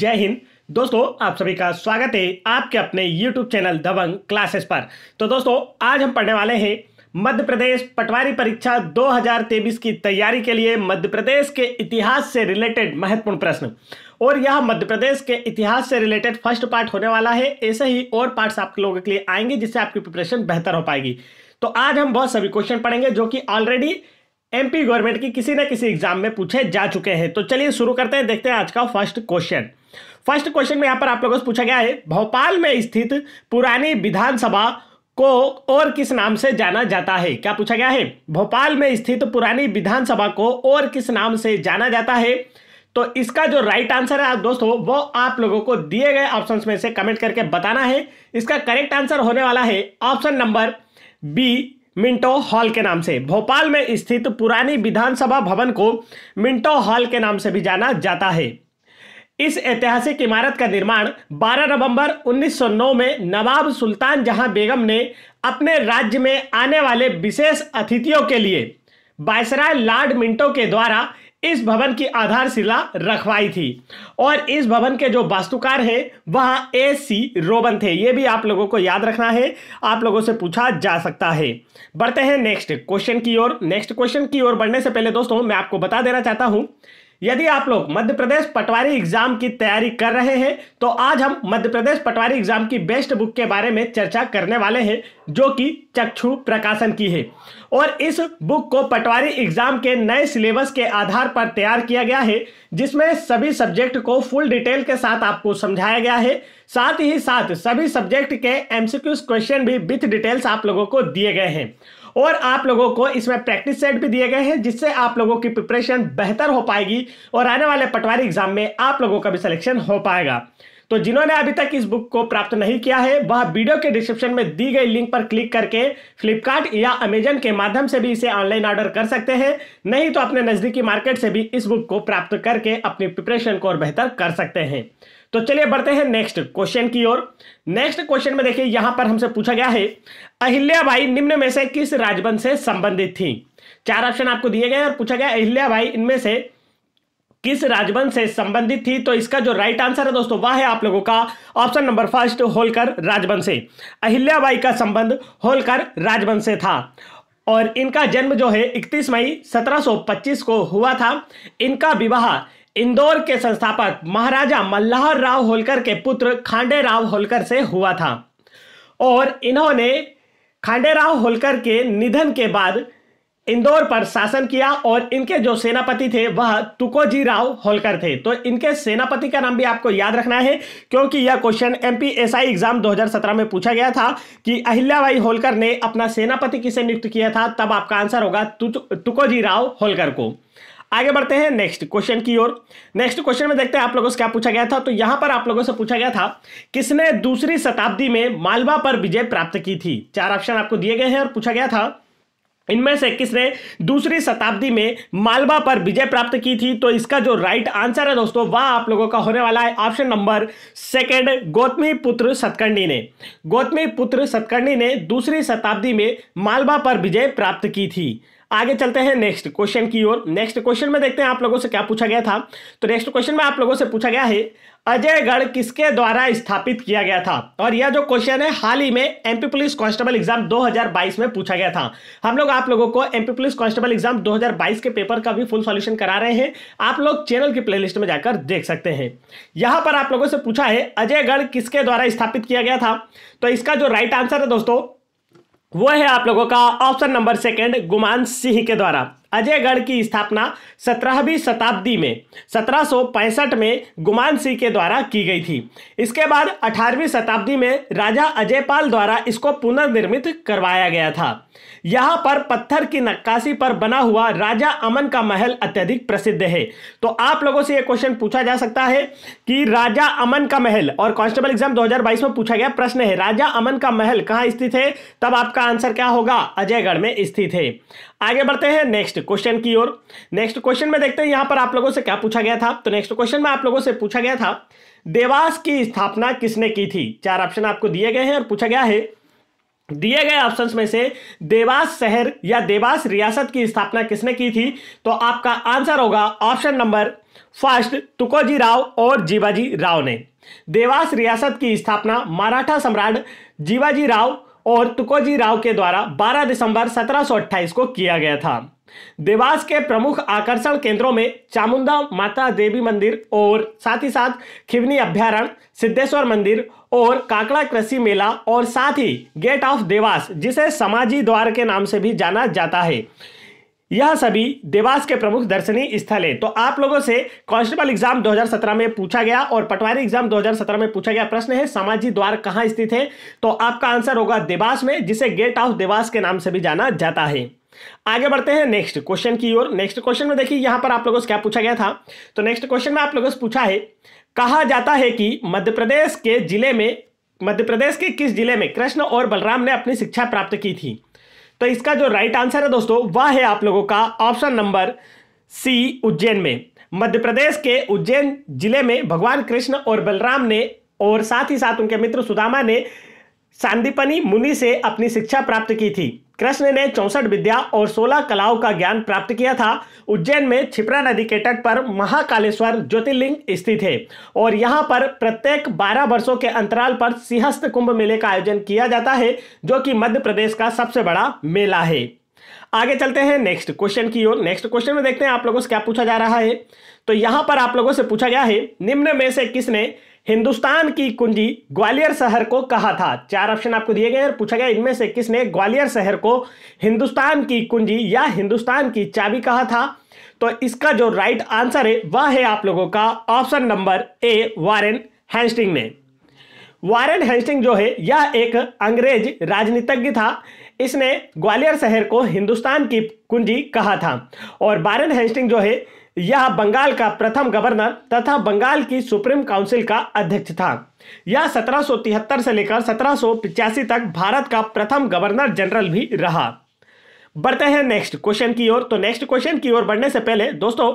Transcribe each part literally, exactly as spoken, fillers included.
जय हिंद दोस्तों, आप सभी का स्वागत है आपके अपने YouTube चैनल दबंग क्लासेस पर। तो दोस्तों, आज हम पढ़ने वाले हैं मध्य प्रदेश पटवारी परीक्षा दो हज़ार तेईस की तैयारी के लिए मध्य प्रदेश के इतिहास से रिलेटेड महत्वपूर्ण प्रश्न। और यह मध्य प्रदेश के इतिहास से रिलेटेड फर्स्ट पार्ट होने वाला है। ऐसे ही और पार्ट्स आप लोगों के लिए आएंगे जिससे आपकी प्रिपरेशन बेहतर हो पाएगी। तो आज हम बहुत सभी क्वेश्चन पढ़ेंगे जो कि ऑलरेडी एमपी गवर्नमेंट की किसी न किसी एग्जाम में पूछे जा चुके हैं। तो चलिए शुरू करते हैं, देखते हैं आज का फर्स्ट क्वेश्चन। फर्स्ट क्वेश्चन में यहाँ पर आप लोगों से पूछा गया है, भोपाल में स्थित पुरानी विधानसभा को और किस नाम से जाना जाता है? क्या पूछा गया है? भोपाल में स्थित पुरानी विधानसभा को और किस नाम से जाना जाता है? तो इसका जो राइट आंसर है दोस्तों, वो आप लोगों को दिए गए ऑप्शन में से कमेंट करके बताना है। इसका करेक्ट आंसर होने वाला है option number B, Minto Hall के नाम से। भोपाल में स्थित पुरानी विधानसभा भवन को मिंटो हॉल के नाम से भी जाना जाता है। इस ऐतिहासिक इमारत का निर्माण बारह नवंबर उन्नीस सौ नौ में नवाब सुल्तान जहां बेगम ने अपने राज्य में आने वाले विशेष अतिथियों के लिए वायसराय लॉर्ड मिंटो के द्वारा इस भवन की आधारशिला रखवाई थी। और इस भवन के जो वास्तुकार हैं वह ए सी रोबन थे। ये भी आप लोगों को याद रखना है, आप लोगों से पूछा जा सकता है। बढ़ते हैं नेक्स्ट क्वेश्चन की ओर। नेक्स्ट क्वेश्चन की ओर बढ़ने से पहले दोस्तों, मैं आपको बता देना चाहता हूं, यदि आप लोग मध्य प्रदेश पटवारी एग्जाम की तैयारी कर रहे हैं तो आज हम मध्य प्रदेश पटवारी एग्जाम की बेस्ट बुक के बारे में चर्चा करने वाले हैं जो कि चक्षु प्रकाशन की है। और इस बुक को पटवारी एग्जाम के नए सिलेबस के आधार पर तैयार किया गया है, जिसमें सभी सब्जेक्ट को फुल डिटेल के साथ आपको समझाया गया है। साथ ही साथ सभी सब्जेक्ट के एमसीक्यूज क्वेश्चन भी विथ डिटेल्स आप लोगों को दिए गए हैं। और आप लोगों को इसमें प्रैक्टिस सेट भी दिए गए हैं जिससे आप लोगों की प्रिपरेशन बेहतर हो पाएगी और आने वाले पटवारी एग्जाम में आप लोगों का भी सिलेक्शन हो पाएगा। तो जिन्होंने अभी तक इस बुक को प्राप्त नहीं किया है वह वीडियो के डिस्क्रिप्शन में दी गई लिंक पर क्लिक करके फ्लिपकार्ट या अमेजन के माध्यम से भी इसे ऑनलाइन ऑर्डर कर सकते हैं। नहीं तो अपने नजदीकी मार्केट से भी इस बुक को प्राप्त करके अपनी प्रिपरेशन को और बेहतर कर सकते हैं। तो चलिए बढ़ते हैं नेक्स्ट क्वेश्चन की ओर। नेक्स्ट क्वेश्चन में देखिए, यहां पर हमसे पूछा गया है, अहिल्याबाई निम्न में से किस राजवंश से संबंधित थी? चार ऑप्शन आपको दिए गए और पूछा गया अहिल्याबाई इनमें से किस राजवंश से संबंधित थी? तो इसका जो राइट आंसर है दोस्तों वह है आप लोगों का ऑप्शन नंबर फर्स्ट, होलकर राजवंश से। अहिल्याबाई का संबंध होलकर राजवंश से था और इनका जन्म जो है इकतीस मई सत्रह सौ पच्चीस को हुआ था। इनका विवाह इंदौर के संस्थापक महाराजा मल्हार राव होलकर के पुत्र खांडे राव होलकर से हुआ था। और इन्होंने खांडे राव होलकर के निधन के बाद इंदौर पर शासन किया और इनके जो सेनापति थे वह तुकोजी राव होलकर थे। तो इनके सेनापति का नाम भी आपको याद रखना है क्योंकि यह क्वेश्चन एमपीएसआई एग्जाम दो हज़ार सत्रह में पूछा गया था कि अहिल्याबाई होलकर ने अपना सेनापति किसे नियुक्त किया था। तब आपका आंसर होगा तुकोजी राव होलकर को। आगे बढ़ते हैं नेक्स्ट क्वेश्चन की ओर। नेक्स्ट क्वेश्चन में देखते हैं आप लोगों से क्या पूछा गया था। तो यहां पर आप लोगों से पूछा गया था, किसने दूसरी शताब्दी में मालवा पर विजय प्राप्त की थी? चार ऑप्शन आपको दिए गए हैं और पूछा गया था इनमें से किसने दूसरी शताब्दी में मालवा पर विजय प्राप्त की थी। तो इसका जो राइट आंसर है दोस्तों वह आप लोगों का होने वाला है ऑप्शन नंबर सेकंड, गौतमी पुत्र सतकर्णी ने। गौतमी पुत्र सतकर्णी ने दूसरी शताब्दी में मालवा पर विजय प्राप्त की थी। आगे चलते हैं नेक्स्ट क्वेश्चन की ओर। नेक्स्ट क्वेश्चन में देखते हैं आप लोगों से क्या पूछा गया था। तो नेक्स्ट क्वेश्चन में आप लोगों से पूछा गया है, अजयगढ़ किसके द्वारा स्थापित किया गया था? और यह जो क्वेश्चन है हाल ही में एमपी पुलिस कांस्टेबल एग्जाम दो हज़ार बाईस में पूछा गया था। हम लोग आप लोगों को एमपी पुलिस कांस्टेबल एग्जाम दो हज़ार बाईस के पेपर का भी फुल सॉल्यूशन करा रहे हैं, आप लोग चैनल की प्लेलिस्ट में जाकर देख सकते हैं। यहां पर आप लोगों से पूछा है, अजयगढ़ किसके द्वारा स्थापित किया गया था? तो इसका जो राइट आंसर है दोस्तों वो है आप लोगों का option number second, Guman Singh के द्वारा। अजयगढ़ की स्थापना सत्रहवीं शताब्दी में सत्रह सौ पैंसठ में गुमान सिंह के द्वारा की गई थी। इसके बाद अठारहवीं शताब्दी में राजा अजयपाल द्वारा इसको पुनर्निर्मित करवाया गया था। यहाँ पर पत्थर की नक्काशी पर बना हुआ राजा अमन का महल अत्यधिक प्रसिद्ध है। तो आप लोगों से यह क्वेश्चन पूछा जा सकता है कि राजा अमन का महल, और कांस्टेबल एग्जाम दो हज़ार बाईस में पूछा गया प्रश्न है, राजा अमन का महल कहाँ स्थित है? तब आपका आंसर क्या होगा? अजयगढ़ में स्थित है। आगे बढ़ते हैं नेक्स्ट क्वेश्चन की ओर। नेक्स्ट क्वेश्चन में देखते हैं यहाँ पर आप लोगों से क्या पूछा गया था। तो नेक्स्ट क्वेश्चन में आप लोगों से पूछा गया था, देवास की स्थापना किसने की थी? चार ऑप्शन आपको दिए गए हैं और पूछा गया है दिए गए ऑप्शंस में से देवास शहर या देवास रियासत की स्थापना किसने की थी, तो आपका आंसर होगा option number first Tukoji Rao और जीवाजी राव ने। देवास रियासत की स्थापना मराठा सम्राट जीवाजी राव और तुकोजी राव के द्वारा बारह दिसंबर सत्रह सौ अट्ठाईस को किया गया था। देवास के प्रमुख आकर्षण केंद्रों में चामुंडा माता देवी मंदिर और साथ ही साथ खिवनी अभ्यारण्य, सिद्धेश्वर मंदिर और काकड़ा कृषि मेला और साथ ही गेट ऑफ देवास जिसे समाजी द्वार के नाम से भी जाना जाता है, यह सभी देवास के प्रमुख दर्शनीय स्थल है। तो आप लोगों से कांस्टेबल एग्जाम दो हज़ार सत्रह में पूछा गया और पटवारी एग्जाम दो हज़ार सत्रह में पूछा गया प्रश्न है समाजी द्वार कहाँ स्थित है, तो आपका आंसर होगा देवास में जिसे गेट ऑफ देवास के नाम से भी जाना जाता है। आगे बढ़ते हैं नेक्स्ट क्वेश्चन की ओर। नेक्स्ट क्वेश्चन में देखिए यहां पर आप लोगों से क्या पूछा गया था, तो नेक्स्ट क्वेश्चन में आप लोगों से पूछा है, कहा जाता है कि मध्य प्रदेश के जिले में मध्य प्रदेश के किस जिले में कृष्ण और बलराम ने अपनी शिक्षा प्राप्त की थी। तो इसका जो राइट आंसर है दोस्तों वह है आप लोगों का ऑप्शन नंबर सी उज्जैन में। मध्य प्रदेश के उज्जैन जिले में भगवान कृष्ण और बलराम ने और साथ ही साथ उनके मित्र सुदामा ने सांदीपनि मुनि से अपनी शिक्षा प्राप्त की थी। कृष्ण ने चौसठ विद्या और सोलह कलाओं का ज्ञान प्राप्त किया था। उज्जैन में छिपरा नदी के तट पर महाकालेश्वर ज्योतिर्लिंग स्थित है और यहाँ पर प्रत्येक बारह वर्षों के अंतराल पर सिंहस्थ कुंभ मेले का आयोजन किया जाता है जो कि मध्य प्रदेश का सबसे बड़ा मेला है। आगे चलते हैं नेक्स्ट क्वेश्चन की ओर। नेक्स्ट क्वेश्चन में देखते हैं आप लोगों से क्या पूछा जा रहा है, तो यहाँ पर आप लोगों से पूछा गया है, निम्न में से किसने हिंदुस्तान की कुंजी ग्वालियर शहर को कहा था। चार ऑप्शन आपको दिए गए और पूछा गया इनमें से किसने ग्वालियर शहर को हिंदुस्तान की कुंजी या हिंदुस्तान की चाबी कहा था। तो इसका जो राइट आंसर है वह है आप लोगों का option number A Warren Hasting ने। वारेन हेस्टिंग जो है यह एक अंग्रेज राजनीतिज्ञ था, इसने ग्वालियर शहर को हिंदुस्तान की कुंजी कहा था। और वारेन हेस्टिंग जो है यह बंगाल का प्रथम गवर्नर तथा बंगाल की सुप्रीम काउंसिल का अध्यक्ष था। यह सत्रह सौ तिहत्तर से लेकर सत्रह सौ पचासी तक भारत का प्रथम गवर्नर जनरल भी रहा। बढ़ते हैं नेक्स्ट क्वेश्चन की ओर। तो नेक्स्ट क्वेश्चन की ओर बढ़ने से पहले दोस्तों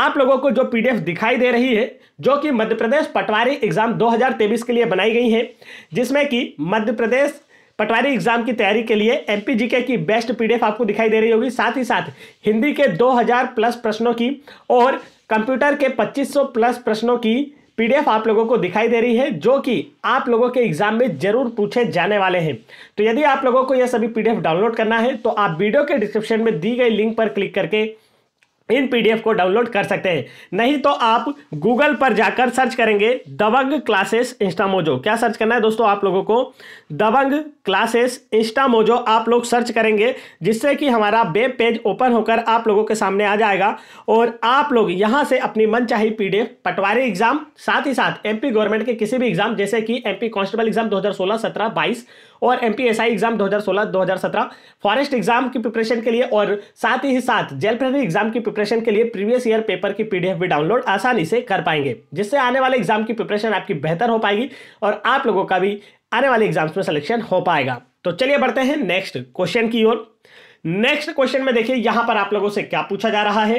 आप लोगों को जो पीडीएफ दिखाई दे रही है जो कि मध्य प्रदेश पटवारी एग्जाम दो हज़ार तेईस के लिए बनाई गई है, जिसमें कि मध्य प्रदेश पटवारी एग्जाम की तैयारी के लिए एमपी जीके की बेस्ट पीडीएफ आपको दिखाई दे रही होगी, साथ ही साथ हिंदी के दो हज़ार प्लस प्रश्नों की और कंप्यूटर के पच्चीस सौ प्लस प्रश्नों की पीडीएफ आप लोगों को दिखाई दे रही है जो कि आप लोगों के एग्जाम में जरूर पूछे जाने वाले हैं। तो यदि आप लोगों को यह सभी पीडीएफ डाउनलोड करना है तो आप वीडियो के डिस्क्रिप्शन में दी गई लिंक पर क्लिक करके इन पीडीएफ को डाउनलोड कर सकते हैं, नहीं तो आप गूगल पर जाकर सर्च करेंगे दबंग क्लासेस इंस्टा मोजो। क्या सर्च करना है दोस्तों आप लोगों को, दबंग क्लासेस इंस्टा मोजो आप लोग सर्च करेंगे, जिससे कि हमारा वेब पेज ओपन होकर आप लोगों के सामने आ जाएगा और आप लोग यहां से अपनी मनचाही पीडीएफ पटवारी एग्जाम साथ ही साथ एमपी गवर्नमेंट के किसी भी एग्जाम जैसे कि एमपी कांस्टेबल एग्जाम दो हज़ार सोलह सत्रह बाईस और एमपी एसआई एग्जाम दो हज़ार सोलह दो हज़ार सत्रह फॉरेस्ट एग्जाम की प्रिपरेशन के लिए और साथ ही साथ जेल प्रहरी एग्जाम की प्रिपरेशन के लिए प्रीवियस ईयर पेपर की पीडीएफ भी डाउनलोड आसानी से कर पाएंगे, जिससे आने वाले एग्जाम की प्रिपरेशन आपकी बेहतर हो पाएगी और आप लोगों का भी आने वाले एग्जाम्स में सिलेक्शन हो पाएगा। तो चलिए बढ़ते हैं नेक्स्ट क्वेश्चन की ओर। नेक्स्ट क्वेश्चन में देखिए यहां पर आप लोगों से क्या पूछा जा रहा है,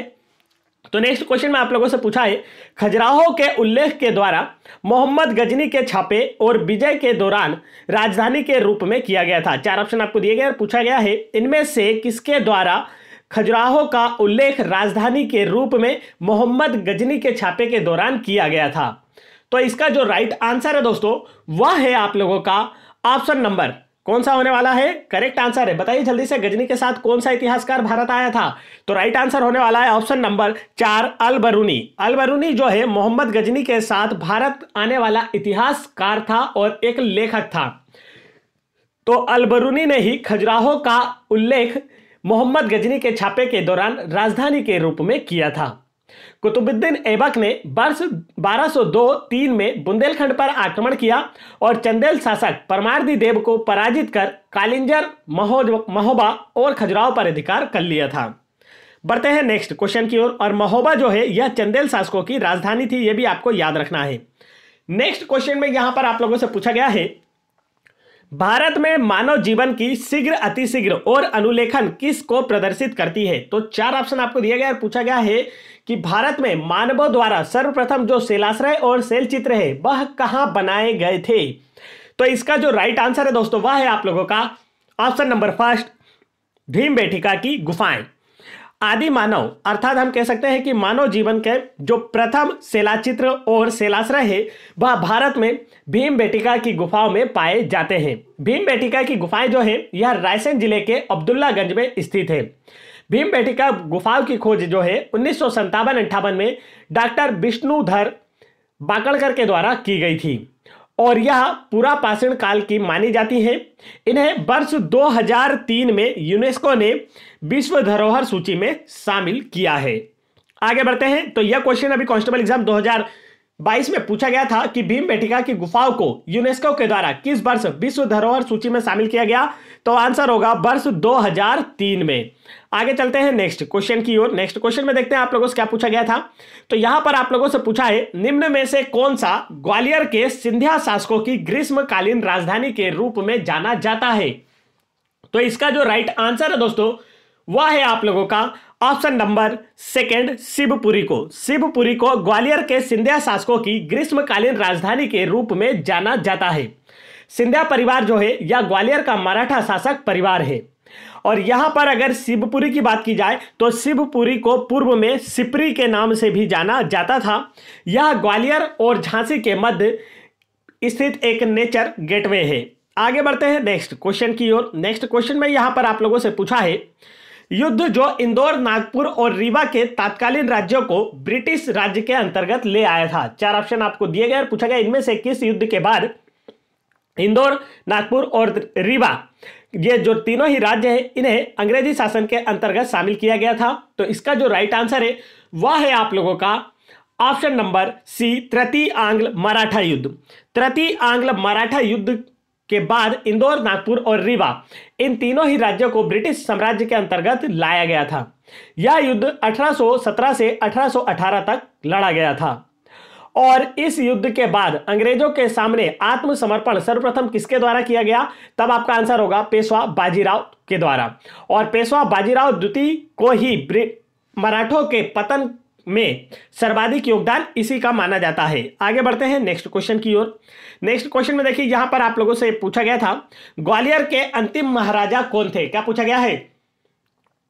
तो नेक्स्ट क्वेश्चन में आप लोगों से पूछा है, खजुराहो के उल्लेख के द्वारा मोहम्मद गजनी के छापे और विजय के दौरान राजधानी के रूप में किया गया था। चार ऑप्शन आपको दिए गए और पूछा गया है, इनमें से किसके द्वारा खजुराहो का उल्लेख राजधानी के रूप में मोहम्मद गजनी के छापे के दौरान किया गया था। तो इसका जो राइट आंसर है दोस्तों वह है आप लोगों का ऑप्शन नंबर कौन सा होने वाला है, करेक्ट आंसर है बताइए जल्दी से, गजनी के साथ कौन सा इतिहासकार भारत आया था। तो राइट आंसर होने वाला है ऑप्शन नंबर चार अल बरुनी। अल बरुनी जो है मोहम्मद गजनी के साथ भारत आने वाला इतिहासकार था और एक लेखक था। तो अल बरुनी ने ही खजुराहो का उल्लेख मोहम्मद गजनी के छापे के दौरान राजधानी के रूप में किया था। कुतुबुद्दीन ऐबक ने वर्ष बारह सौ दो तीन में बुंदेलखंड पर आक्रमण किया और चंदेल शासक परमार्दी देव को पराजित कर कालिंजर, महोबा और खजुराहो पर अधिकार कर लिया था। बढ़ते हैं नेक्स्ट क्वेश्चन की ओर। और, और महोबा जो है यह चंदेल शासकों की राजधानी थी, यह भी आपको याद रखना है। नेक्स्ट क्वेश्चन में यहां पर आप लोगों से पूछा गया है, भारत में मानव जीवन की शीघ्र अतिशीघ्र और अनुलेखन किसको प्रदर्शित करती है। तो चार ऑप्शन आपको दिया गया और पूछा गया है कि भारत में मानवों द्वारा सर्वप्रथम जो शिलाश्रय और शैल चित्र है वह कहां बनाए गए थे। तो इसका जो राइट आंसर है दोस्तों वह है आप लोगों का ऑप्शन नंबर फर्स्ट भीमबेटका की गुफाएं। आदि मानव अर्थात हम कह सकते हैं कि मानव जीवन के जो प्रथम शिलाचित्र और शिलाश्रय है वह भारत में भीमबेटका की गुफाओं में पाए जाते हैं। भीमबेटका की गुफाएं जो है यह रायसेन जिले के अब्दुल्लागंज में स्थित है। भीमबेटका गुफाओं की खोज जो है उन्नीस सौ संतावन अंठावन में डॉक्टर विष्णुधर बाकड़कर के द्वारा की गई थी और यह पूरा पाषाण काल की मानी जाती है। इन्हें वर्ष दो हज़ार तीन में यूनेस्को ने विश्व धरोहर सूची में शामिल किया है। आगे बढ़ते हैं तो यह क्वेश्चन अभी कांस्टेबल एग्जाम दो हज़ार बाईस में पूछा गया था कि भीमबेटका की गुफाओं को यूनेस्को के द्वारा किस वर्ष विश्व धरोहर सूची में शामिल किया गया, तो आंसर होगा वर्ष दो हज़ार तीन में। आगे चलते हैं नेक्स्ट क्वेश्चन की ओर। नेक्स्ट क्वेश्चन में देखते हैं आप लोगों से क्या पूछा गया था। तो यहां पर आप लोगों से पूछा है निम्न में से कौन सा ग्वालियर के सिंधिया शासकों की ग्रीष्मकालीन राजधानी के रूप में जाना जाता है। तो इसका जो राइट आंसर है दोस्तों वह है आप लोगों का ऑप्शन नंबर सेकंड शिवपुरी को। शिवपुरी को ग्वालियर के सिंधिया शासकों की ग्रीष्मकालीन राजधानी के रूप में जाना जाता है। सिंधिया परिवार जो है यह ग्वालियर का मराठा शासक परिवार है और यहां पर अगर शिवपुरी की बात की जाए तो शिवपुरी को पूर्व में सिपरी के नाम से भी जाना जाता था। यह ग्वालियर और झांसी के मध्य स्थित एक नेचर गेटवे है। आगे बढ़ते हैं नेक्स्ट क्वेश्चन की ओर। नेक्स्ट क्वेश्चन में यहां पर आप लोगों से पूछा है युद्ध जो इंदौर, नागपुर और रीवा के तत्कालीन राज्यों को ब्रिटिश राज्य के अंतर्गत ले आया था। चार ऑप्शन आपको दिए गए और पूछा गया इनमें से किस युद्ध के बाद इंदौर, नागपुर और रीवा ये जो तीनों ही राज्य हैं इन्हें अंग्रेजी शासन के अंतर्गत शामिल किया गया था। तो इसका जो राइट आंसर है वह है आप लोगों का ऑप्शन नंबर सी तृतीय आंग्ल मराठा युद्ध। तृतीय आंग्ल मराठा युद्ध के बाद इंदौर, नागपुर और रीवा इन तीनों ही राज्यों को ब्रिटिश साम्राज्य के अंतर्गत लाया गया था। यह युद्ध अठारह सौ सत्रह से अठारह सौ अठारह तक लड़ा गया था और इस युद्ध के बाद अंग्रेजों के सामने आत्मसमर्पण सर्वप्रथम किसके द्वारा किया गया, तब आपका आंसर होगा पेशवा बाजीराव के द्वारा। और पेशवा बाजीराव द्वितीय को ही मराठों के पतन में सर्वाधिक योगदान इसी का माना जाता है। आगे बढ़ते हैं नेक्स्ट क्वेश्चन की ओर। नेक्स्ट क्वेश्चन में देखिए यहां पर आप लोगों से पूछा गया था ग्वालियर के अंतिम महाराजा कौन थे। क्या पूछा गया है,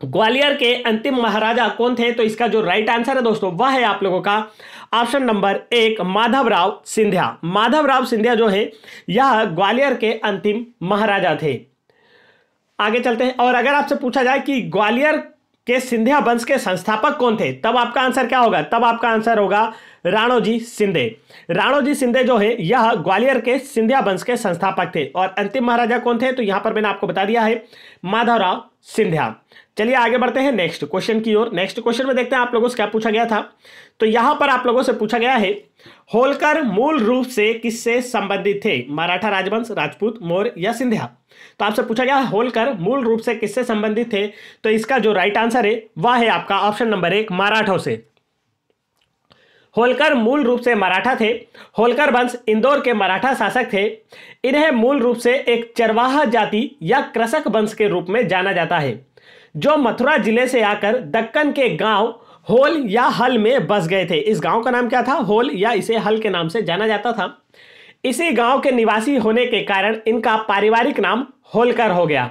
ग्वालियर के अंतिम महाराजा कौन थे। तो इसका जो राइट आंसर है दोस्तों वह है आप लोगों का ऑप्शन नंबर एक माधवराव सिंधिया। माधवराव सिंधिया जो है यह ग्वालियर के अंतिम महाराजा थे। आगे चलते हैं और अगर आपसे पूछा जाए कि ग्वालियर के सिंधिया वंश के संस्थापक कौन थे, तब आपका आंसर क्या होगा, तब आपका आंसर होगा राणोजी सिंधे। राणोजी सिंधे जो है यह ग्वालियर के सिंधिया वंश के संस्थापक थे और अंतिम महाराजा कौन थे, तो यहां पर मैंने आपको बता दिया है माधवराव सिंधिया। चलिए आगे बढ़ते हैं नेक्स्ट क्वेश्चन की ओर। नेक्स्ट क्वेश्चन में देखते हैं आप लोगों से क्या पूछा गया था। तो यहां पर आप लोगों से पूछा गया है होलकर मूल रूप से किससे संबंधित थे, मराठा राजवंश, राजपूत, मोर या सिंधिया। तो आपसे पूछा गया है होलकर मूल रूप से किससे संबंधित थे। तो इसका जो राइट आंसर है वह है आपका ऑप्शन नंबर एक मराठों से। होलकर मूल रूप से मराठा थे। होलकर वंश इंदौर के मराठा शासक थे। इन्हें मूल रूप से एक चरवाहा जाति या कृषक वंश के रूप में जाना जाता है जो मथुरा जिले से आकर दक्कन के गांव होल या हल में बस गए थे। इस गांव का नाम क्या था, होल या इसे हल के नाम से जाना जाता था। इसी गांव के निवासी होने के कारण इनका पारिवारिक नाम होलकर हो गया।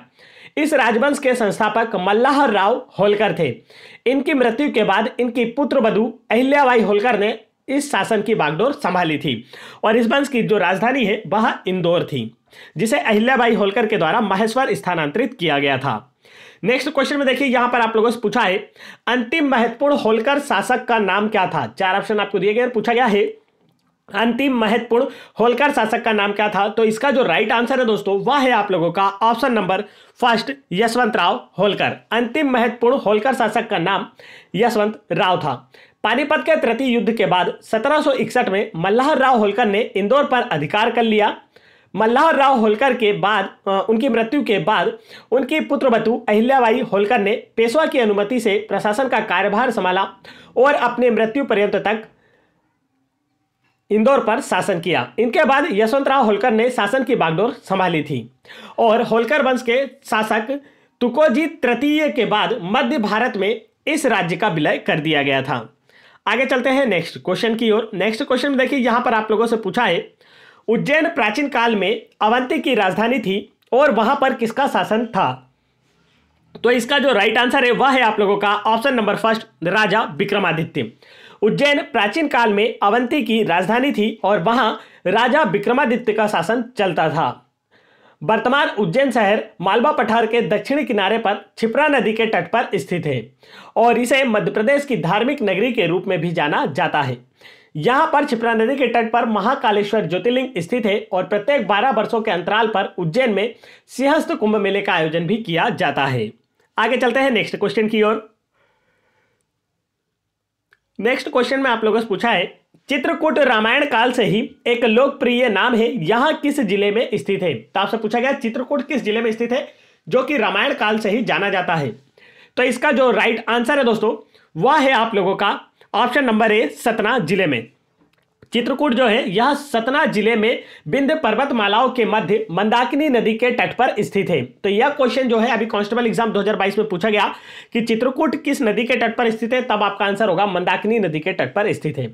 इस राजवंश के संस्थापक मल्हार राव होलकर थे। इनकी मृत्यु के बाद इनकी पुत्रवधू अहिल्याबाई होलकर ने इस शासन की बागडोर संभाली थी और इस वंश की जो राजधानी है वह इंदौर थी जिसे अहिल्याबाई होलकर के द्वारा महेश्वर स्थानांतरित किया गया था। नेक्स्ट क्वेश्चन में देखिए यहां पर आप लोगों से पूछा है अंतिम महत्वपूर्ण होलकर शासक का नाम क्या था। चार ऑप्शन आपको दिए गए, पूछा गया है अंतिम महत्वपूर्ण होलकर शासक का नाम क्या था। तो इसका जो राइट आंसर है दोस्तों वह है आप लोगों का option number first Yashwantrao Holkar. अंतिम महत्वपूर्ण होलकर शासक का नाम यशवंत राव था। पानीपत के तृतीय युद्ध के बाद सत्रह सौ इकसठ में मल्हार राव होलकर ने इंदौर पर अधिकार कर लिया। मल्हार राव होलकर के बाद उनकी मृत्यु के बाद उनकी पुत्रवधू अहिल्याबाई होलकर ने पेशवा की अनुमति से प्रशासन का कार्यभार संभाला और अपने मृत्यु पर्यंत तक इंदौर पर शासन किया। इनके बाद यशवंतराव होलकर ने शासन की बागडोर संभाली थी और होलकर वंश के शासक तुकोजी तृतीय के बाद मध्य भारत में इस राज्य का विलय कर दिया गया था। आगे चलते हैं नेक्स्ट क्वेश्चन की ओर। नेक्स्ट क्वेश्चन में देखिए यहां पर आप लोगों से पूछा है उज्जैन प्राचीन काल में अवंती की राजधानी थी और वहां पर किसका शासन था। तो इसका जो राइट आंसर है वह है आप लोगों का option number first, Raja Vikramaditya. Ujjain प्राचीन काल में अवंती की राजधानी थी और वहां राजा विक्रमादित्य का शासन चलता था। वर्तमान उज्जैन शहर मालवा पठार के दक्षिणी किनारे पर छिपरा नदी के तट पर स्थित है और इसे मध्य प्रदेश की धार्मिक नगरी के रूप में भी जाना जाता है। यहाँ पर छिपरा नदी के तट पर महाकालेश्वर ज्योतिर्लिंग स्थित है और प्रत्येक बारह वर्षों के अंतराल पर उज्जैन में सिंहस्थ कुंभ मेले का आयोजन भी किया जाता है। आगे चलते हैं नेक्स्ट क्वेश्चन की ओर। नेक्स्ट क्वेश्चन में आप लोगों से पूछा है, चित्रकूट रामायण काल से ही एक लोकप्रिय नाम है, यहाँ किस जिले में स्थित है। तो आपसे पूछा गया चित्रकूट किस जिले में स्थित है, जो कि रामायण काल से ही जाना जाता है। तो इसका जो राइट आंसर है दोस्तों वह है आप लोगों का ऑप्शन नंबर ए, सतना जिले में। चित्रकूट जो है यह सतना जिले में विंध्य पर्वतमालाओं के मध्य मंदाकिनी नदी के तट पर स्थित है। तो यह क्वेश्चन जो है अभी कांस्टेबल एग्जाम दो हज़ार बाईस में पूछा गया कि चित्रकूट किस नदी के तट पर स्थित है, तब आपका आंसर होगा मंदाकिनी नदी के तट पर स्थित है।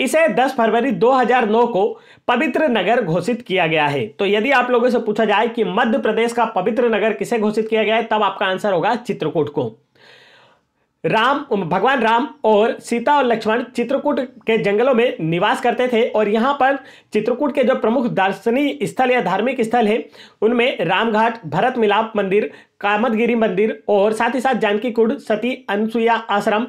इसे दस फरवरी दो हज़ार नौ को पवित्र नगर घोषित किया गया है। तो यदि आप लोगों से पूछा जाए कि मध्य प्रदेश का पवित्र नगर किसे घोषित किया गया है, तब आपका आंसर होगा चित्रकूट को। राम भगवान राम और सीता और लक्ष्मण चित्रकूट के जंगलों में निवास करते थे और यहाँ पर चित्रकूट के जो प्रमुख दार्शनिक स्थल या धार्मिक स्थल है उनमें रामघाट, भरत मिलाप मंदिर, कामदगिरी मंदिर और साथ ही साथ जानकी कुंड, सती अनसुया आश्रम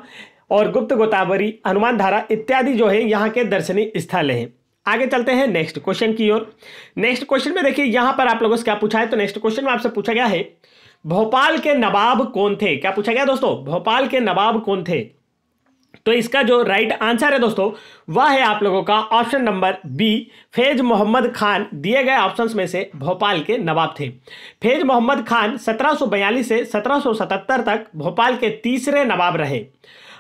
और गुप्त गोतावरी, हनुमान धारा इत्यादि जो है यहाँ के दर्शनीय स्थल हैं। आगे चलते हैं नेक्स्ट क्वेश्चन की ओर। नेक्स्ट क्वेश्चन में देखिए यहाँ पर आप लोगों से क्या पूछा है। तो नेक्स्ट क्वेश्चन में आपसे पूछा गया है, भोपाल के नवाब कौन थे। क्या पूछा गया दोस्तों, भोपाल के नवाब कौन थे। तो इसका जो राइट आंसर है दोस्तों वह है आप लोगों का option number B, Faiz Mohammad Khan. दिए गए ऑप्शंस में से भोपाल के नवाब थे फैज मोहम्मद खान। सत्रह सौ बयालीस से सत्रह सौ सतहत्तर तक भोपाल के तीसरे नवाब रहे।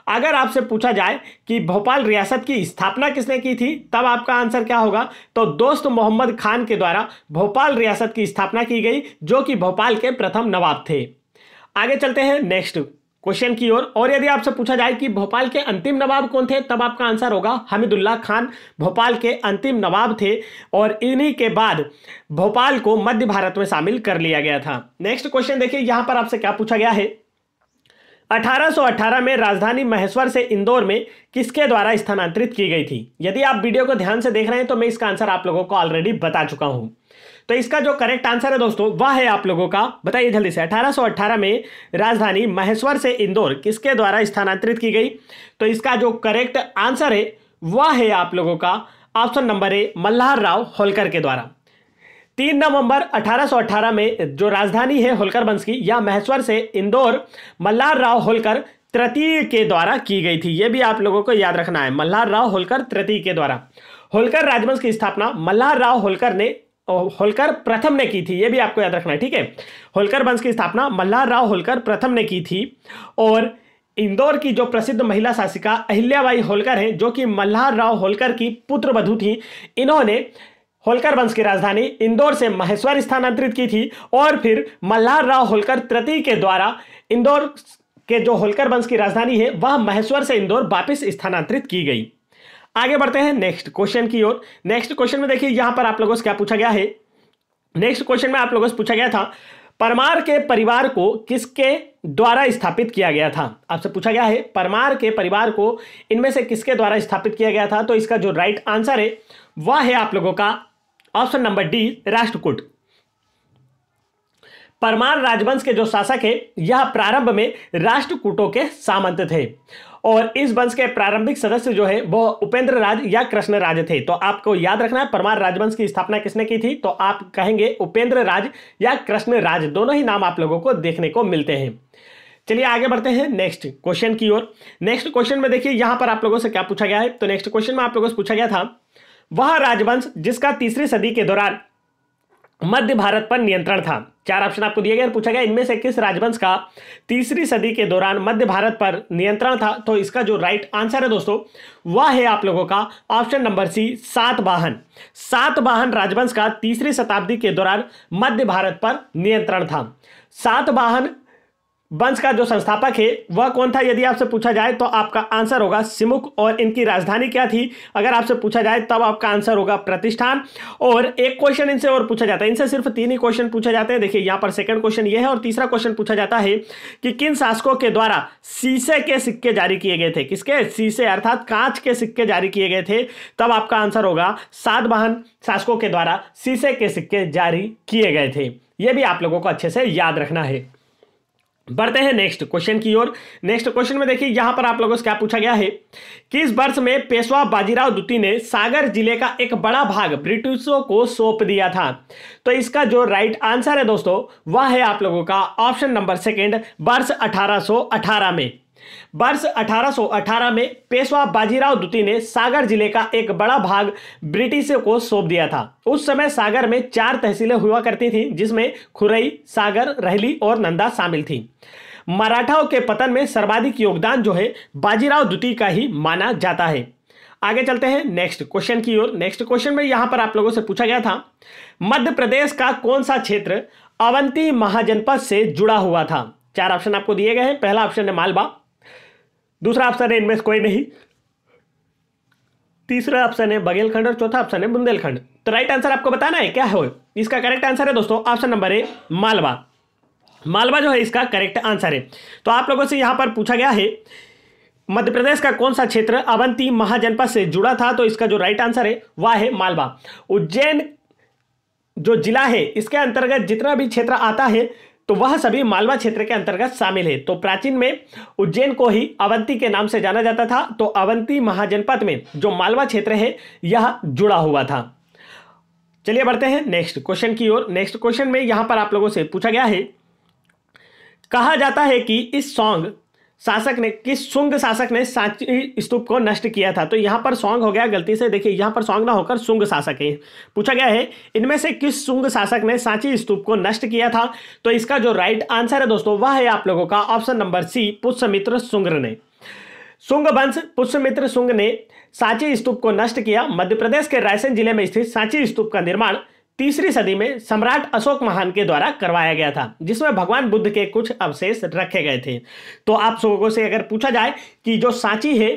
अगर आपसे पूछा जाए कि भोपाल रियासत की स्थापना किसने की थी, तब आपका आंसर क्या होगा। तो दोस्त मोहम्मद खान के द्वारा भोपाल रियासत की स्थापना की गई, जो कि भोपाल के प्रथम नवाब थे। आगे चलते हैं नेक्स्ट क्वेश्चन की ओर। और, और यदि आपसे पूछा जाए कि भोपाल के अंतिम नवाब कौन थे, तब आपका आंसर होगा हमीदुल्लाह खान भोपाल के अंतिम नवाब थे और इन्हीं के बाद भोपाल को मध्य भारत में शामिल कर लिया गया था। नेक्स्ट क्वेश्चन देखिए यहाँ पर आपसे क्या पूछा गया है। अठारह सौ अठारह में राजधानी महेश्वर से इंदौर में किसके द्वारा स्थानांतरित की गई थी। यदि आप वीडियो को ध्यान से देख रहे हैं तो मैं इसका आंसर आप लोगों को ऑलरेडी बता चुका हूं। तो इसका जो करेक्ट आंसर है दोस्तों वह है आप लोगों का, बताइए जल्दी से, अठारह सौ अठारह में राजधानी महेश्वर से इंदौर किसके द्वारा स्थानांतरित की गई। तो इसका जो करेक्ट आंसर है वह है आप लोगों का option number A, Malhar Rao Holkar के द्वारा। तीन नवंबर अठारह सौ अठारह में जो राजधानी है होलकर वंश की, यह महेश्वर से इंदौर मल्हार राव होलकर तृतीय के द्वारा की गई थी। यह भी आप लोगों को याद रखना है, मल्हार राव होलकर तृतीय के द्वारा। होलकर राजवंश की स्थापना मल्हार राव होलकर ने होलकर प्रथम ने की थी, यह भी आपको याद रखना है, ठीक है। होलकर वंश की स्थापना मल्हार राव होलकर प्रथम ने की थी। और इंदौर की जो प्रसिद्ध महिला शासिका अहिल्याबाई होलकर है, जो कि मल्हार राव होलकर की पुत्रवधू थी, इन्होंने होलकर वंश की राजधानी इंदौर से महेश्वर स्थानांतरित की थी और फिर मल्हार राव होलकर तृतीय के द्वारा इंदौर के जो होलकर वंश की राजधानी है वह महेश्वर से इंदौर वापस स्थानांतरित की गई। आगे बढ़ते हैं नेक्स्ट क्वेश्चन की ओर। नेक्स्ट क्वेश्चन में देखिए यहां पर आप लोगों से क्या पूछा गया है। नेक्स्ट क्वेश्चन में आप लोगों से पूछा गया था, परमार के परिवार को किसके द्वारा स्थापित किया गया था। आपसे पूछा गया है परमार के परिवार को इनमें से किसके द्वारा स्थापित किया गया था। तो इसका जो राइट आंसर है वह है आप लोगों का option number D, Rashtrakuta. Parmar राजवंश के जो शासक है यह प्रारंभ में राष्ट्रकूटों के सामंत थे और इस वंश के प्रारंभिक सदस्य जो है वो उपेंद्र राज या कृष्ण राज थे। तो आपको याद रखना है परमार राजवंश की स्थापना किसने की थी, तो आप कहेंगे उपेंद्र राज या कृष्ण राज, दोनों ही नाम आप लोगों को देखने को मिलते हैं। चलिए आगे बढ़ते हैं नेक्स्ट क्वेश्चन की ओर। नेक्स्ट क्वेश्चन में देखिए यहां पर आप लोगों से क्या पूछा गया है। तो नेक्स्ट क्वेश्चन में आप लोगों से पूछा गया था, वह राजवंश जिसका तीसरी सदी के दौरान मध्य भारत पर नियंत्रण था। चार ऑप्शन आपको दिए गए, पूछा गया इनमें से किस राजवंश का तीसरी सदी के दौरान मध्य भारत पर नियंत्रण था। तो इसका जो राइट आंसर है दोस्तों वह है आप लोगों का option number C, Satavahana. Satavahana राजवंश का तीसरी शताब्दी के दौरान मध्य भारत पर नियंत्रण था। सातवाहन वंश का जो संस्थापक है वह कौन था यदि आपसे पूछा जाए तो आपका आंसर होगा सिमुक। और इनकी राजधानी क्या थी अगर आपसे पूछा जाए तब आपका आंसर होगा प्रतिष्ठान। और एक क्वेश्चन इनसे और पूछा जाता है, इनसे सिर्फ तीन ही क्वेश्चन पूछे जाते हैं। देखिए यहाँ पर सेकंड क्वेश्चन ये है और तीसरा क्वेश्चन पूछा जाता है कि किन शासकों के द्वारा शीशे के सिक्के जारी किए गए थे, किसके शीशे अर्थात कांच के सिक्के जारी किए गए थे, तब आपका आंसर होगा सातवाहन शासकों के द्वारा शीशे के सिक्के जारी किए गए थे। यह भी आप लोगों को अच्छे से याद रखना है। बढ़ते हैं नेक्स्ट क्वेश्चन की ओर। नेक्स्ट क्वेश्चन में देखिए यहां पर आप लोगों से क्या पूछा गया है, किस वर्ष में पेशवा बाजीराव द्वितीय ने सागर जिले का एक बड़ा भाग ब्रिटिशों को सौंप दिया था। तो इसका जो राइट आंसर है दोस्तों वह है आप लोगों का ऑप्शन नंबर सेकंड, वर्ष अठारह सौ अठारह में। वर्ष अठारह सौ अठारह में पेशवा बाजीराव द्वितीय ने सागर जिले का एक बड़ा भाग ब्रिटिशों को सौंप दिया था। उस समय सागर में चार तहसीलें हुआ करती थीं, जिसमें खुरई, सागर, रहली और नंदा शामिल थीं। मराठाओं के पतन में सर्वाधिक योगदान जो है बाजीराव द्वितीय का ही माना जाता है। आगे चलते हैं नेक्स्ट क्वेश्चन की ओर। नेक्स्ट क्वेश्चन में यहां पर आप लोगों से पूछा गया था, मध्य प्रदेश का कौन सा क्षेत्र अवंती महाजनपद से जुड़ा हुआ था। चार ऑप्शन आपको दिए गए हैं। पहला ऑप्शन है मालवा, दूसरा ऑप्शन है इनमें से कोई नहीं, तीसरा ऑप्शन है बघेलखंड और चौथा ऑप्शन है बुंदेलखंड। तो राइट आंसर आपको बताना है क्या है। इसका करेक्ट आंसर है दोस्तों option number A Malwa. Malwa जो है इसका करेक्ट आंसर है। तो आप लोगों से यहां पर पूछा गया है मध्य प्रदेश का कौन सा क्षेत्र अवंती महाजनपद से जुड़ा था, तो इसका जो राइट आंसर है वह है मालवा। उज्जैन जो जिला है इसके अंतर्गत जितना भी क्षेत्र आता है तो वह सभी मालवा क्षेत्र के अंतर्गत शामिल है। तो प्राचीन में उज्जैन को ही अवंती के नाम से जाना जाता था। तो अवंती महाजनपद में जो मालवा क्षेत्र है यह जुड़ा हुआ था। चलिए बढ़ते हैं नेक्स्ट क्वेश्चन की ओर। नेक्स्ट क्वेश्चन में यहां पर आप लोगों से पूछा गया है, कहा जाता है कि इस सॉन्ग शासक ने किस शुंग शासक ने सांची स्तूप को नष्ट किया था। तो यहाँ पर सॉन्ग हो गया गलती से, देखिए यहाँ पर सॉन्ग ना होकर शुंग शासक है। पूछा गया है इनमें से किस शुंग शासक ने सांची स्तूप को नष्ट किया था। तो इसका जो राइट आंसर है दोस्तों वह है आप लोगों का option number C, Pushyamitra Shunga ने। शुंग वंश पुष्यमित्र शुंग ने सांची स्तूप को नष्ट किया। मध्य प्रदेश के रायसेन जिले में स्थित सांची स्तूप का निर्माण तीसरी सदी में सम्राट अशोक महान के द्वारा करवाया गया था, जिसमें भगवान बुद्ध के कुछ अवशेष रखे गए थे। तो आप लोगों से अगर पूछा जाए कि जो सांची है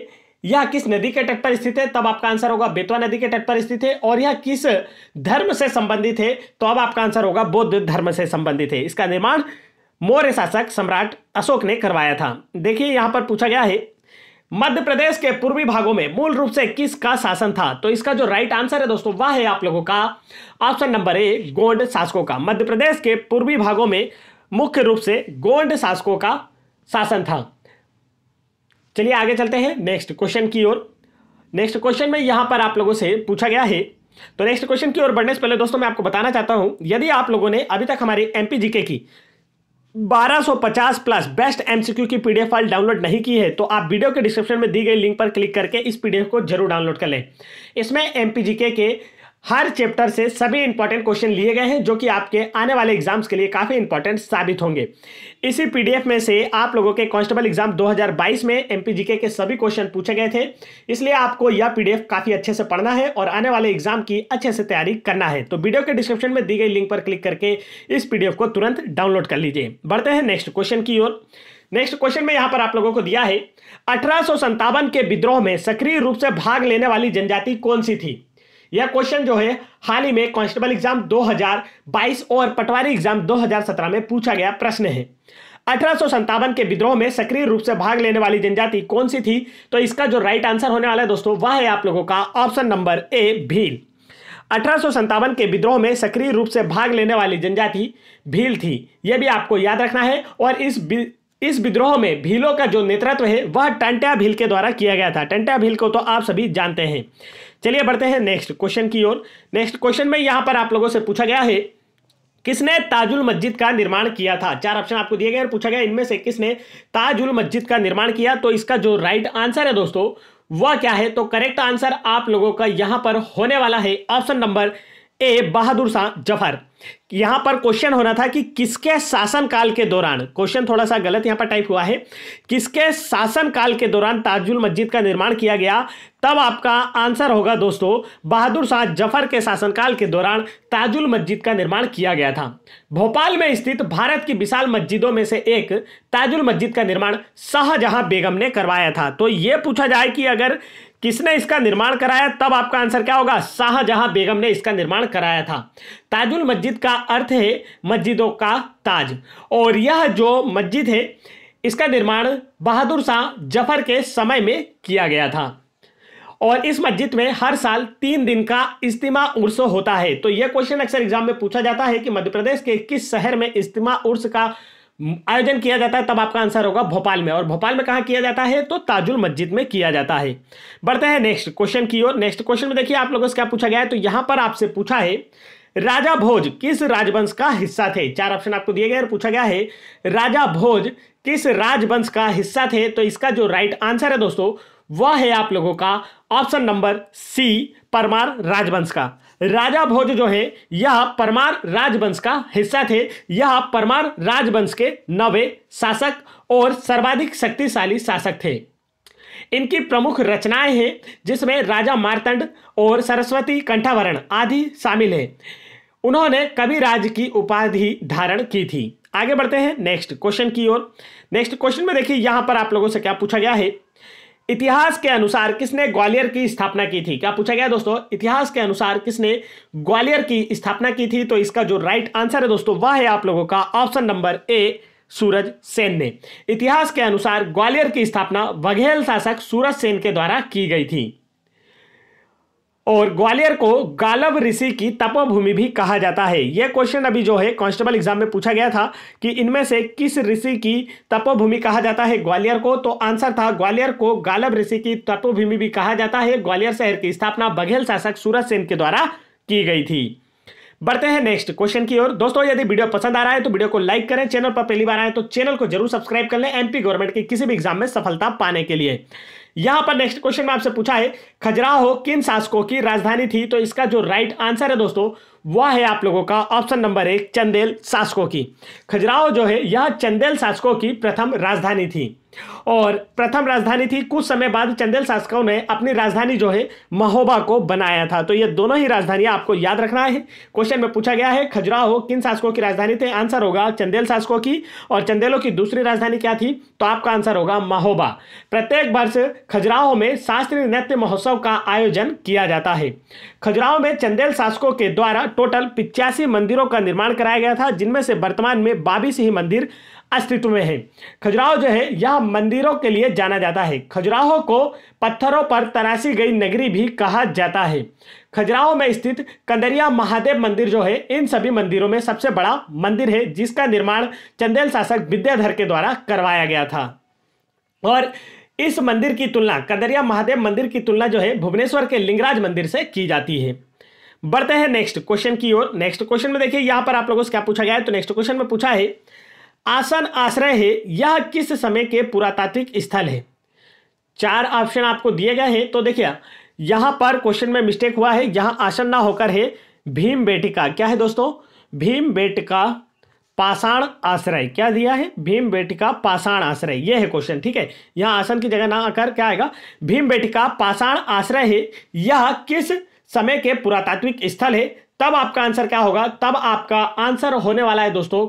यह किस नदी के तट पर स्थित है, तब आपका आंसर होगा बेतवा नदी के तट पर स्थित है। और यह किस धर्म से संबंधित है, तो अब आपका आंसर होगा बौद्ध धर्म से संबंधित है। इसका निर्माण मौर्य शासक सम्राट अशोक ने करवाया था। देखिए यहां पर पूछा गया है मध्य प्रदेश के पूर्वी भागों में मूल रूप से किसका शासन था। तो इसका जो राइट आंसर है दोस्तों वह है आप लोगों का ऑप्शन नंबर ए, गोंड शासकों का। मध्य प्रदेश के पूर्वी भागों में मुख्य रूप से गोंड शासकों का शासन था। चलिए आगे चलते हैं नेक्स्ट क्वेश्चन की ओर। नेक्स्ट क्वेश्चन में यहां पर आप लोगों से पूछा गया है, तो नेक्स्ट क्वेश्चन की ओर बढ़ने से पहले दोस्तों मैं आपको बताना चाहता हूं, यदि आप लोगों ने अभी तक हमारी एमपी जीके की बारह सौ पचास प्लस बेस्ट एमसीक्यू की पीडीएफ फाइल डाउनलोड नहीं की है, तो आप वीडियो के डिस्क्रिप्शन में दी गई लिंक पर क्लिक करके इस पीडीएफ को जरूर डाउनलोड कर लें। इसमें एमपीजीके के हर चैप्टर से सभी इंपॉर्टेंट क्वेश्चन लिए गए हैं, जो कि आपके आने वाले एग्जाम्स के लिए काफ़ी इंपॉर्टेंट साबित होंगे। इसी पीडीएफ में से आप लोगों के कांस्टेबल एग्जाम दो हज़ार बाईस में एमपीजीके के सभी क्वेश्चन पूछे गए थे, इसलिए आपको यह पीडीएफ काफ़ी अच्छे से पढ़ना है और आने वाले एग्जाम की अच्छे से तैयारी करना है। तो वीडियो के डिस्क्रिप्शन में दी गई लिंक पर क्लिक करके इस पीडीएफ को तुरंत डाउनलोड कर लीजिए। बढ़ते हैं नेक्स्ट क्वेश्चन की ओर। नेक्स्ट क्वेश्चन में यहां पर आप लोगों को दिया है, अठारह सौ संतावन के विद्रोह में सक्रिय रूप से भाग लेने वाली जनजाति कौन सी थी। यह क्वेश्चन जो है हाल ही में कांस्टेबल एग्जाम दो हज़ार बाईस और पटवारी एग्जाम दो हज़ार सत्रह में पूछा गया प्रश्न है। अठारह सौ संतावन के विद्रोह में सक्रिय रूप से भाग लेने वाली जनजाति कौन सी थी, तो इसका जो राइट आंसर होने वाला है दोस्तों वह है आप लोगों का ऑप्शन नंबर ए, भील। अठारह सौ संतावन के विद्रोह में सक्रिय रूप से भाग लेने वाली जनजाति भील थी, यह भी आपको याद रखना है। और इस इस विद्रोह में भीलों का जो नेतृत्व है वह टंट्या भील के द्वारा किया गया था। टंट्या भील को तो आप सभी जानते हैं। चलिए बढ़ते हैं नेक्स्ट क्वेश्चन की ओर। नेक्स्ट क्वेश्चन में यहां पर आप लोगों से पूछा गया है, किसने ताजुल मस्जिद का निर्माण किया था। चार ऑप्शन आपको दिए गए और पूछा गया इनमें से किसने ताजुल मस्जिद का निर्माण किया। तो इसका जो राइट आंसर है दोस्तों वह क्या है, तो करेक्ट आंसर आप लोगों का यहां पर होने वाला है option number A Bahadur Shah Zafar. यहां पर क्वेश्चन होना था कि किसके शासनकाल के दौरान, क्वेश्चन थोड़ा सा गलत यहां पर टाइप हुआ है, किसके शासनकाल के दौरान ताजुल मस्जिद का निर्माण किया गया, तब आपका आंसर होगा दोस्तों बहादुर शाह जफर के शासनकाल के दौरान ताजुल मस्जिद का निर्माण किया गया था। भोपाल में स्थित भारत की विशाल मस्जिदों में से एक ताजुल मस्जिद का निर्माण शाहजहां बेगम ने करवाया था। तो यह पूछा जाए कि अगर किसने इसका निर्माण कराया, तब आपका आंसर क्या होगा, शाहजहां बेगम ने इसका निर्माण कराया था। ताजुल मस्जिद का अर्थ है मस्जिदों का ताज, और यह जो मस्जिद है इसका निर्माण बहादुर शाह जफर के समय में किया गया था। और इस मस्जिद में हर साल तीन दिन का इज्तिमा उर्स होता है। तो यह क्वेश्चन अक्सर एग्जाम में पूछा जाता है कि मध्य प्रदेश के किस शहर में इज्तिमा उर्स का आयोजन किया जाता है, तब आपका आंसर होगा भोपाल में। और भोपाल में कहाँ किया जाता है, तो ताजुल मस्जिद में किया जाता है। बढ़ते हैं नेक्स्ट क्वेश्चन की ओर। नेक्स्ट क्वेश्चन में देखिए आप लोगों से क्या पूछा गया है। तो यहाँ पर आपसे पूछा है राजा भोज किस राजवंश का हिस्सा थे। चार ऑप्शन आपको दिए गए और पूछा गया है राजा भोज किस राजवंश का हिस्सा थे। तो इसका जो राइट आंसर है दोस्तों वह है आप लोगों का ऑप्शन नंबर सी, परमार राजवंश का। राजा भोज जो है यह परमार राजवंश का हिस्सा थे। यह परमार राजवंश के नवे शासक और सर्वाधिक शक्तिशाली शासक थे। इनकी प्रमुख रचनाएं हैं जिसमें राजा मार्तंड और सरस्वती कंठाभरण आदि शामिल हैं। उन्होंने कविराज की उपाधि धारण की थी। आगे बढ़ते हैं नेक्स्ट क्वेश्चन की ओर। नेक्स्ट क्वेश्चन में देखिए यहां पर आप लोगों से क्या पूछा गया है, इतिहास के अनुसार किसने ग्वालियर की स्थापना की थी। क्या पूछा गया दोस्तों, इतिहास के अनुसार किसने ग्वालियर की स्थापना की थी। तो इसका जो राइट आंसर है दोस्तों वह है आप लोगों का option number A, Suraj Sen ने। इतिहास के अनुसार ग्वालियर की स्थापना बघेल शासक सूरज सेन के द्वारा की गई थी। और ग्वालियर को गालव ऋषि की तपोभूमि भी कहा जाता है। यह क्वेश्चन अभी जो है कांस्टेबल एग्जाम में पूछा गया था कि इनमें से किस ऋषि की तपोभूमि कहा जाता है ग्वालियर को। तो आंसर था ग्वालियर को गालव ऋषि की तपोभूमि भी कहा जाता है। ग्वालियर शहर की स्थापना बघेल शासक सूरज सेन के द्वारा की गई थी। बढ़ते हैं नेक्स्ट क्वेश्चन की ओर। दोस्तों यदि वीडियो पसंद आ रहा है तो वीडियो को लाइक करें। चैनल पर पहली बार आए तो चैनल को जरूर सब्सक्राइब कर लें, एमपी गवर्नमेंट के किसी भी एग्जाम में सफलता पाने के लिए। यहां पर नेक्स्ट क्वेश्चन में आपसे पूछा है खजुराहो किन शासकों की राजधानी थी। तो इसका जो राइट आंसर है दोस्तों वह है आप लोगों का ऑप्शन नंबर एक, चंदेल शासकों की। खजुराहो जो है यह चंदेल शासकों की प्रथम राजधानी थी और प्रथम राजधानी थी। कुछ समय बाद चंदेल शासकों ने अपनी राजधानी जो है महोबा को बनाया था। तो ये दोनों ही राजधानियां आपको याद रखना है। क्वेश्चन में पूछा गया है खजुराहो किन शासकों की राजधानी थे, आंसर होगा चंदेल शासकों की। और चंदेलों की दूसरी राजधानी क्या थी, तो आपका आंसर होगा महोबा। प्रत्येक वर्ष खजुराहो में शास्त्रीय नृत्य महोत्सव का आयोजन किया जाता है। खजुराहो में चंदेल शासकों के द्वारा टोटल पिचासी मंदिरों का निर्माण कराया गया था, जिनमें से वर्तमान में बाईस ही मंदिर अस्तित्व में है। खजुराहो जो है यह मंदिरों के लिए जाना जाता है। खजुराहो को पत्थरों पर तराशी गई नगरी भी कहा जाता है। खजुराहो में स्थित कंदरिया महादेव मंदिर जो है इन सभी मंदिरों में सबसे बड़ा मंदिर है, जिसका निर्माण चंदेल शासक विद्याधर के द्वारा करवाया गया था। और इस मंदिर की तुलना, कंदरिया महादेव मंदिर की तुलना जो है भुवनेश्वर के लिंगराज मंदिर से की जाती है। बढ़ते हैं नेक्स्ट क्वेश्चन की ओर। नेक्स्ट क्वेश्चन में देखिए यहां पर आप लोगों से क्या पूछा गया है। तो नेक्स्ट क्वेश्चन में पूछा है आसन आश्रय है यह किस समय के पुरातात्विक स्थल है। चार ऑप्शन आपको दिए गए हैं। तो देखिए यहां पर क्वेश्चन में मिस्टेक हुआ है, यहां आसन ना होकर है भीमबेटका। क्या है दोस्तों, भीमबेटका पाषाण आश्रय। क्या दिया है, भीमबेटका पाषाण आश्रय, यह है क्वेश्चन। ठीक है, यहां आसन की जगह ना आकर क्या आएगा, भीमबेटका पाषाण आश्रय है यह किस समय के पुरातात्विक स्थल है। तब आपका आंसर क्या होगा, तब आपका आंसर होने वाला है दोस्तों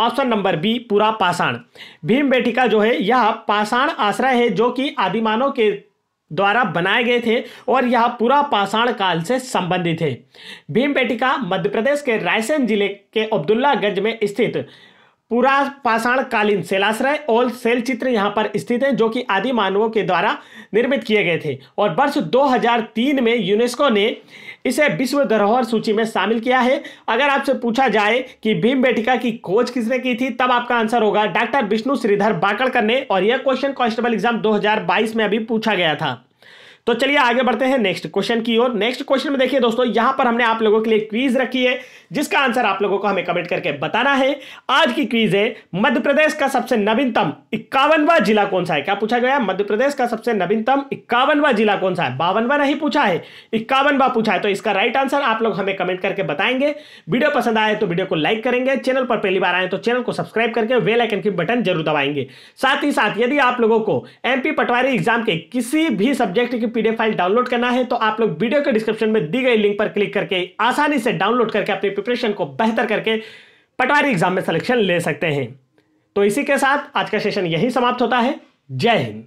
ऑप्शन नंबर बी, पूरा पाषाण। भीमबेटका जो है यह पाषाण आश्रय है जो कि आदिमानव के द्वारा बनाए गए थे और यह पूरा पाषाण काल से संबंधित है। भीमबेटका मध्य प्रदेश के रायसेन जिले के अब्दुल्लागंज में स्थित पूरा पाषाण कालीन शैलाश्रय और शैल चित्र यहाँ पर स्थित है, जो कि आदि मानवों के द्वारा निर्मित किए गए थे। और वर्ष दो हज़ार तीन में यूनेस्को ने इसे विश्व धरोहर सूची में शामिल किया है। अगर आपसे पूछा जाए कि भीमबेटका की खोज किसने की थी, तब आपका आंसर होगा डॉक्टर विष्णु श्रीधर बाकड़कर ने। और यह क्वेश्चन कांस्टेबल एग्जाम दो हज़ार बाईस में अभी पूछा गया था। तो चलिए आगे बढ़ते हैं नेक्स्ट क्वेश्चन की ओर। नेक्स्ट क्वेश्चन में देखिए दोस्तों, यहां पर हमने आप लोगों के लिए क्विज रखी है जिसका आंसर आप लोगों को हमें कमेंट करके बताना है। आज की क्विज है, मध्य प्रदेश का सबसे नवीनतम इक्यावनवा जिला कौन सा है? क्या पूछा गया? मध्य प्रदेश का सबसे नवीनतम इक्यावनवा जिला कौन सा है? बावनवा नहीं पूछा है, इक्यावनवा पूछा है। तो इसका राइट आंसर आप लोग हमें कमेंट करके बताएंगे। वीडियो पसंद आए तो वीडियो को लाइक करेंगे, चैनल पर पहली बार आए तो चैनल को सब्सक्राइब करके बेल आइकन के बटन जरूर दबाएंगे। साथ ही साथ यदि आप लोगों को एमपी पटवारी एग्जाम के किसी भी सब्जेक्ट की पीडीएफ फाइल डाउनलोड करना है तो आप लोग वीडियो के डिस्क्रिप्शन में दी गई लिंक पर क्लिक करके आसानी से डाउनलोड करके अपनी प्रिपरेशन को बेहतर करके पटवारी एग्जाम में सिलेक्शन ले सकते हैं। तो इसी के साथ आज का सेशन यही समाप्त होता है। जय हिंद।